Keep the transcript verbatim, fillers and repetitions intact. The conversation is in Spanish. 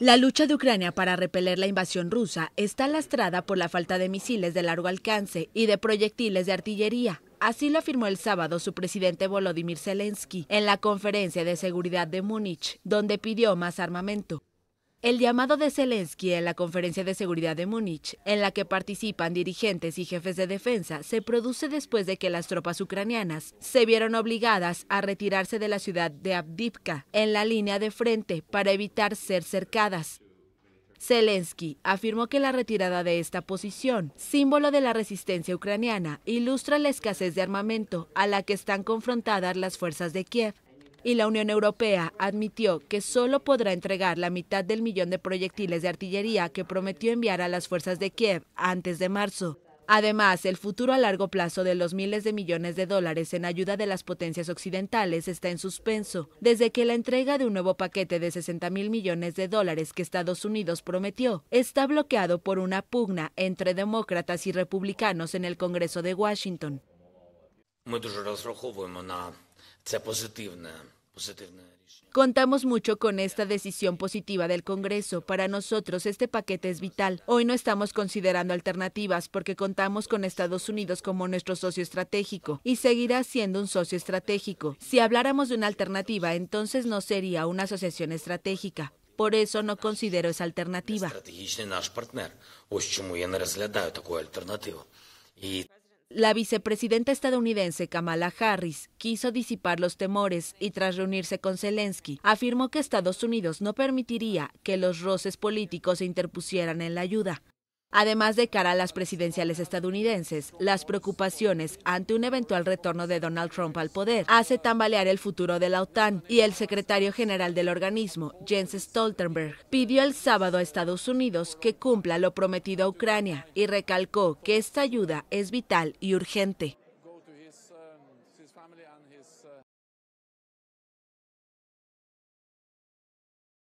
La lucha de Ucrania para repeler la invasión rusa está lastrada por la falta de misiles de largo alcance y de proyectiles de artillería. Así lo afirmó el sábado su presidente Volodimir Zelensky en la Conferencia de Seguridad de Múnich, donde pidió más armamento. El llamado de Zelensky en la Conferencia de Seguridad de Múnich, en la que participan dirigentes y jefes de defensa, se produce después de que las tropas ucranianas se vieron obligadas a retirarse de la ciudad de Avdiivka, en la línea de frente, para evitar ser cercadas. Zelensky afirmó que la retirada de esta posición, símbolo de la resistencia ucraniana, ilustra la escasez de armamento a la que están confrontadas las fuerzas de Kiev. Y la Unión Europea admitió que solo podrá entregar la mitad del millón de proyectiles de artillería que prometió enviar a las fuerzas de Kiev antes de marzo. Además, el futuro a largo plazo de los miles de millones de dólares en ayuda de las potencias occidentales está en suspenso, desde que la entrega de un nuevo paquete de sesenta mil millones de dólares que Estados Unidos prometió está bloqueado por una pugna entre demócratas y republicanos en el Congreso de Washington. Contamos mucho con esta decisión positiva del Congreso. Para nosotros este paquete es vital. Hoy no estamos considerando alternativas porque contamos con Estados Unidos como nuestro socio estratégico y seguirá siendo un socio estratégico. Si habláramos de una alternativa, entonces no sería una asociación estratégica. Por eso no considero esa alternativa. La vicepresidenta estadounidense Kamala Harris quiso disipar los temores y tras reunirse con Zelensky, afirmó que Estados Unidos no permitiría que los roces políticos se interpusieran en la ayuda. Además, de cara a las presidenciales estadounidenses, las preocupaciones ante un eventual retorno de Donald Trump al poder hace tambalear el futuro de la OTAN y el secretario general del organismo, Jens Stoltenberg, pidió el sábado a Estados Unidos que cumpla lo prometido a Ucrania y recalcó que esta ayuda es vital y urgente.